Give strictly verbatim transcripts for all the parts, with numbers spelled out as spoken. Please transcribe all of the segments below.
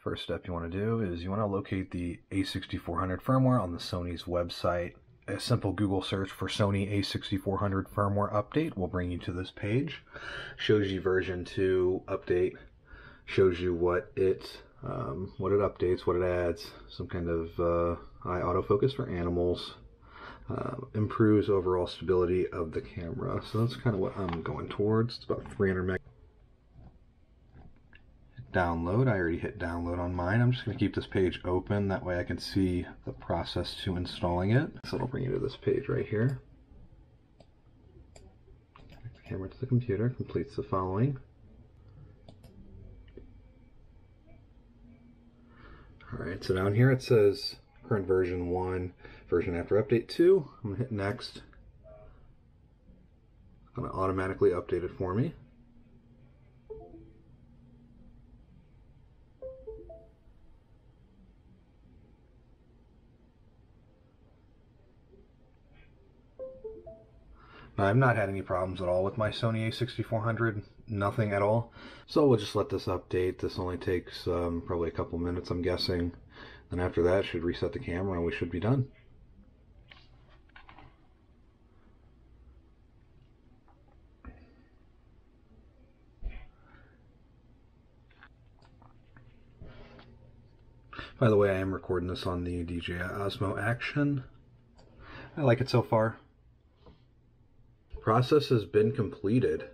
First step you want to do is you want to locate the A sixty-four hundred firmware on the Sony's website. A simple Google search for Sony A sixty-four hundred firmware update will bring you to this page. Shows you version two update, shows you what it um, what it updates, what it adds, some kind of uh, eye autofocus for animals, uh, improves overall stability of the camera. So that's kind of what I'm going towards. It's about three hundred meg. Download. I already hit download on mine. I'm just going to keep this page open, that way I can see the process to installing it. So it'll bring you to this page right here. Connect the camera to the computer, completes the following. Alright, so down here it says current version one, version after update two. I'm going to hit next. It's going to automatically update it for me. I've not had any problems at all with my Sony A sixty-four hundred, nothing at all. So we'll just let this update. This only takes um, probably a couple minutes, I'm guessing. And after that, should reset the camera and we should be done. By the way, I am recording this on the D J I Osmo Action. I like it so far. Process has been completed.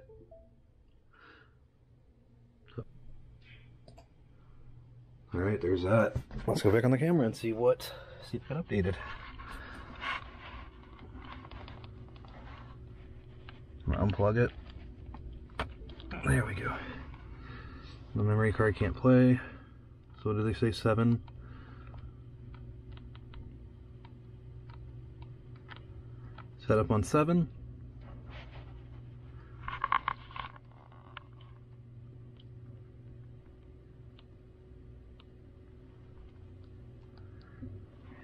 All right, there's that. Let's go back on the camera and see what see if it updated. I'm gonna unplug it. There we go. The memory card can't play. So what do they say? Seven. Set up on seven.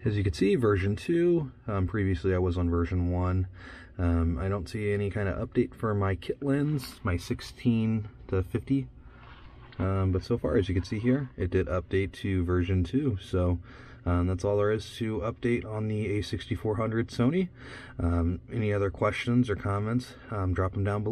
As you can see, version two, um, previously I was on version one. Um, I don't see any kind of update for my kit lens, my sixteen to fifty. Um, but so far, as you can see here, it did update to version two. So um, that's all there is to update on the A sixty-four hundred Sony. Um, any other questions or comments, um, drop them down below.